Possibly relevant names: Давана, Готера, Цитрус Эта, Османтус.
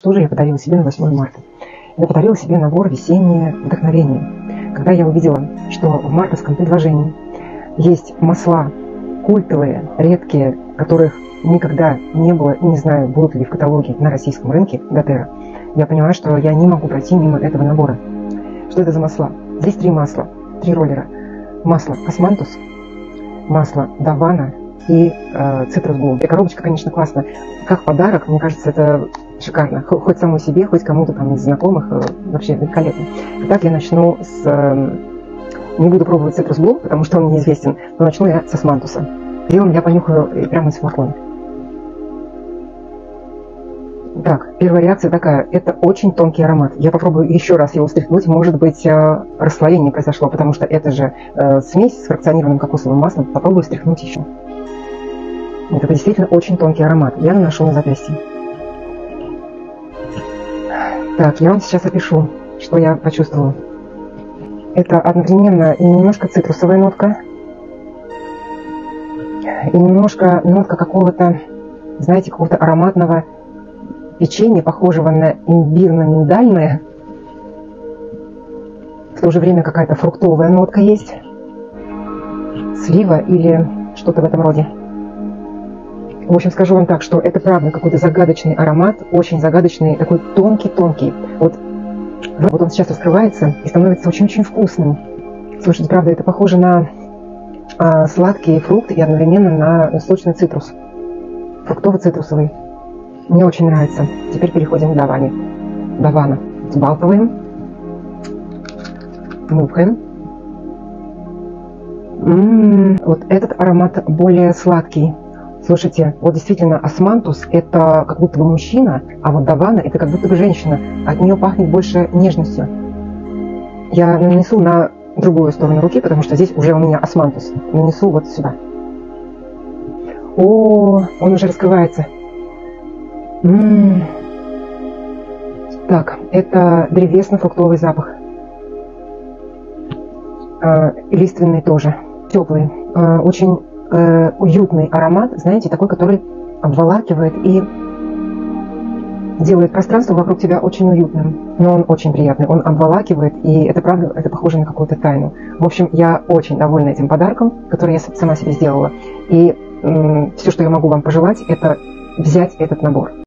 Что же я подарила себе на 8 марта? Я подарила себе набор «Весеннее вдохновение». Когда я увидела, что в мартовском предложении есть масла культовые, редкие, которых никогда не было, и не знаю, будут ли в каталоге на российском рынке Готера, я поняла, что я не могу пройти мимо этого набора. Что это за масла? Здесь три масла, три роллера. Масло «Османтус», масло «Давана» и «Цитрус Эта». Коробочка, конечно, классная. Как подарок, мне кажется, это... шикарно. Хоть самой себе, хоть кому-то там из знакомых. Вообще великолепно. Итак, я начну с... Не буду пробовать цитрус блу, потому что он неизвестен, но начну я с османтуса. Делом я понюхаю прямо из флакона. Так, первая реакция такая. Это очень тонкий аромат. Я попробую еще раз его встряхнуть. Может быть, расслоение произошло, потому что это же смесь с фракционированным кокосовым маслом. Попробую встряхнуть еще. Это действительно очень тонкий аромат. Я наношу на запястье. Так, я вам сейчас опишу, что я почувствовала. Это одновременно и немножко цитрусовая нотка, и немножко нотка какого-то, знаете, какого-то ароматного печенья, похожего на имбирно-миндальное. В то же время какая-то фруктовая нотка есть, слива или что-то в этом роде. В общем, скажу вам так, что это правда какой-то загадочный аромат, очень загадочный, такой тонкий-тонкий. Вот он сейчас раскрывается и становится очень-очень вкусным. Слушайте, правда, это похоже на сладкий фрукт и одновременно на сочный цитрус. Фруктово-цитрусовый. Мне очень нравится. Теперь переходим к Даване. Давана. Сбалтываем. Нюхаем. Вот этот аромат более сладкий. Слушайте, вот действительно османтус – это как будто бы мужчина, а вот Давана – это как будто бы женщина. От нее пахнет больше нежностью. Я нанесу на другую сторону руки, потому что здесь уже у меня османтус. Нанесу вот сюда. О, он уже раскрывается. Так, это древесно-фруктовый запах. Лиственный тоже. Теплый. Очень... уютный аромат, знаете, такой, который обволакивает и делает пространство вокруг тебя очень уютным. Но он очень приятный, он обволакивает, и это правда, это похоже на какую-то тайну. В общем, я очень довольна этим подарком, который я сама себе сделала. И все, что я могу вам пожелать, это взять этот набор.